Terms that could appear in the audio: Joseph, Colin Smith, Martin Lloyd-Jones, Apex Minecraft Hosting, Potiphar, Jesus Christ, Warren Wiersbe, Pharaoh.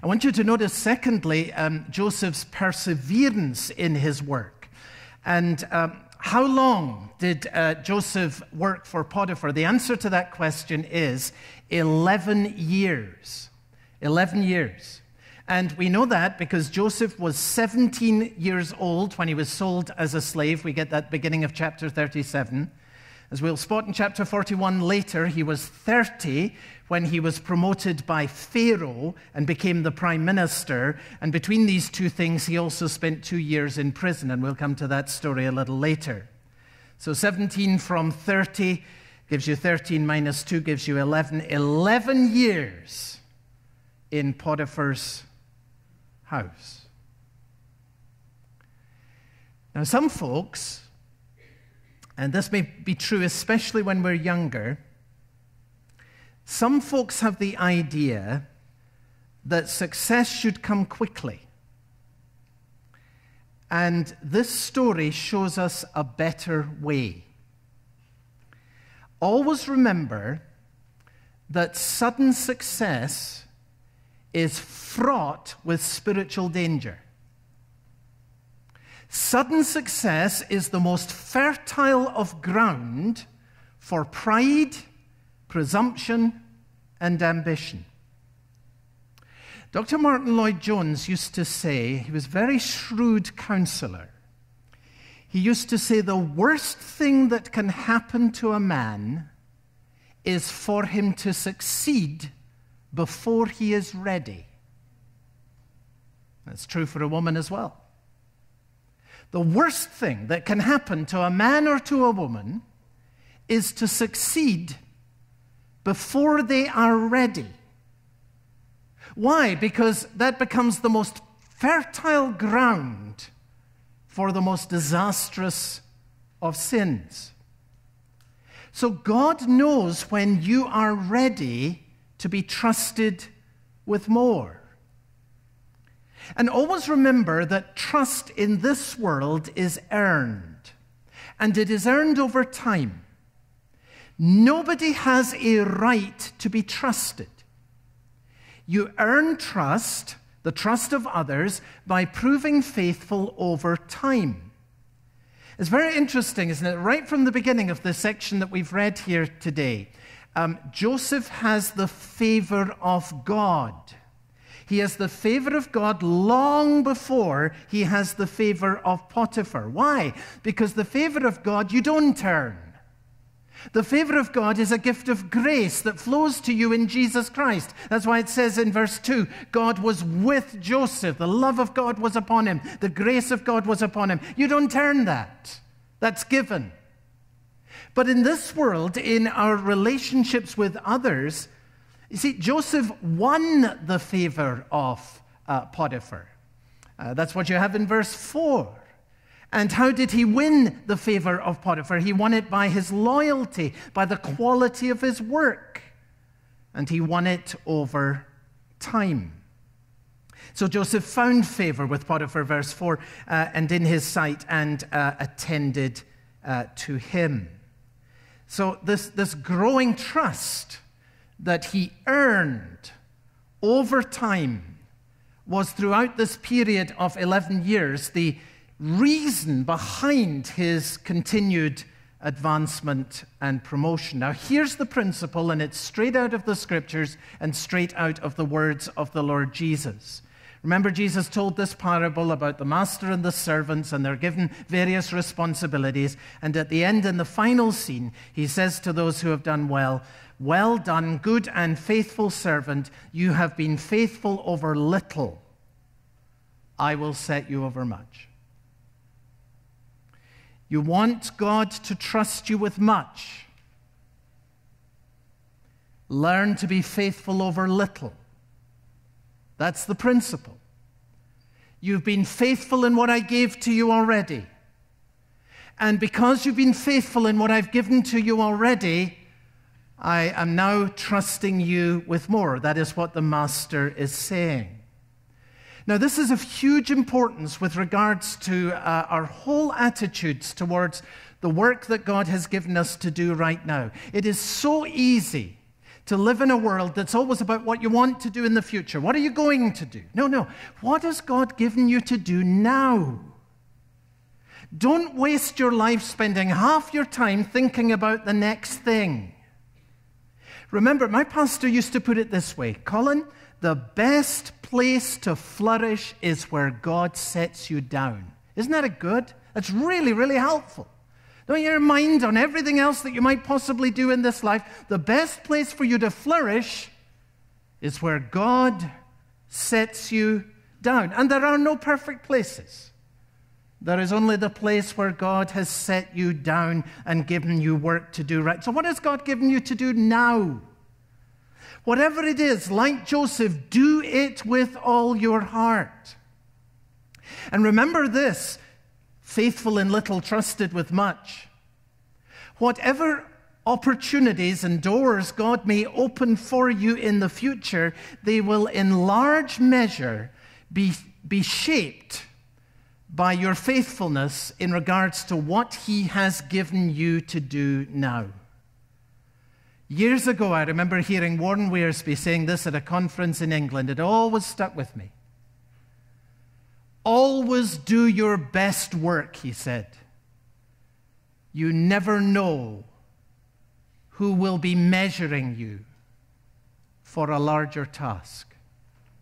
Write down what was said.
I want you to notice, secondly, Joseph's perseverance in his work. And how long did Joseph work for Potiphar? The answer to that question is 11 years. 11 years. And we know that because Joseph was 17 years old when he was sold as a slave. We get that beginning of chapter 37. As we'll spot in chapter 41 later, he was 30 when he was promoted by Pharaoh and became the prime minister. And between these two things, he also spent 2 years in prison. And we'll come to that story a little later. So 17 from 30 gives you 13 minus 2 gives you 11. 11 years in Potiphar's house. Now, some folks, and this may be true especially when we're younger, some folks have the idea that success should come quickly. And this story shows us a better way. Always remember that sudden success is fraught with spiritual danger. Sudden success is the most fertile of ground for pride, presumption, and ambition. Dr. Martin Lloyd-Jones used to say, he was a very shrewd counselor, he used to say the worst thing that can happen to a man is for him to succeed before he is ready. That's true for a woman as well. The worst thing that can happen to a man or to a woman is to succeed before they are ready. Why? Because that becomes the most fertile ground for the most disastrous of sins. So God knows when you are ready to be trusted with more. And always remember that trust in this world is earned, and it is earned over time. Nobody has a right to be trusted. You earn trust, the trust of others, by proving faithful over time. It's very interesting, isn't it? Right from the beginning of the section that we've read here today, Joseph has the favor of God. He has the favor of God long before he has the favor of Potiphar. Why? Because the favor of God you don't earn. The favor of God is a gift of grace that flows to you in Jesus Christ. That's why it says in verse 2, God was with Joseph. The love of God was upon him. The grace of God was upon him. You don't earn that. That's given. But in this world, in our relationships with others, you see, Joseph won the favor of Potiphar. That's what you have in verse 4. And how did he win the favor of Potiphar? He won it by his loyalty, by the quality of his work. And he won it over time. So Joseph found favor with Potiphar, verse 4, and in his sight, and attended to him. So this growing trust that he earned over time was, throughout this period of 11 years, the reason behind his continued advancement and promotion. Now, here's the principle, and it's straight out of the Scriptures and straight out of the words of the Lord Jesus. Remember, Jesus told this parable about the master and the servants, and they're given various responsibilities. And at the end, in the final scene, he says to those who have done well, "Well done, good and faithful servant. You have been faithful over little. I will set you over much." You want God to trust you with much. Learn to be faithful over little. That's the principle. You've been faithful in what I gave to you already. And because you've been faithful in what I've given to you already, I am now trusting you with more. That is what the master is saying. Now, this is of huge importance with regards to our whole attitudes towards the work that God has given us to do right now. It is so easy to live in a world that's always about what you want to do in the future. What are you going to do? No. What has God given you to do now? Don't waste your life spending half your time thinking about the next thing. Remember, my pastor used to put it this way, Colin, the best place to flourish is where God sets you down. Isn't that a good? That's really, really helpful. Don't your mind on everything else that you might possibly do in this life. The best place for you to flourish is where God sets you down. And there are no perfect places. There is only the place where God has set you down and given you work to do right. So what has God given you to do now? Whatever it is, like Joseph, do it with all your heart. And remember this, faithful in little, trusted with much. Whatever opportunities and doors God may open for you in the future, they will in large measure be shaped by your faithfulness in regards to what he has given you to do now. Years ago, I remember hearing Warren Wiersbe saying this at a conference in England. It always stuck with me. Always do your best work, he said. You never know who will be measuring you for a larger task.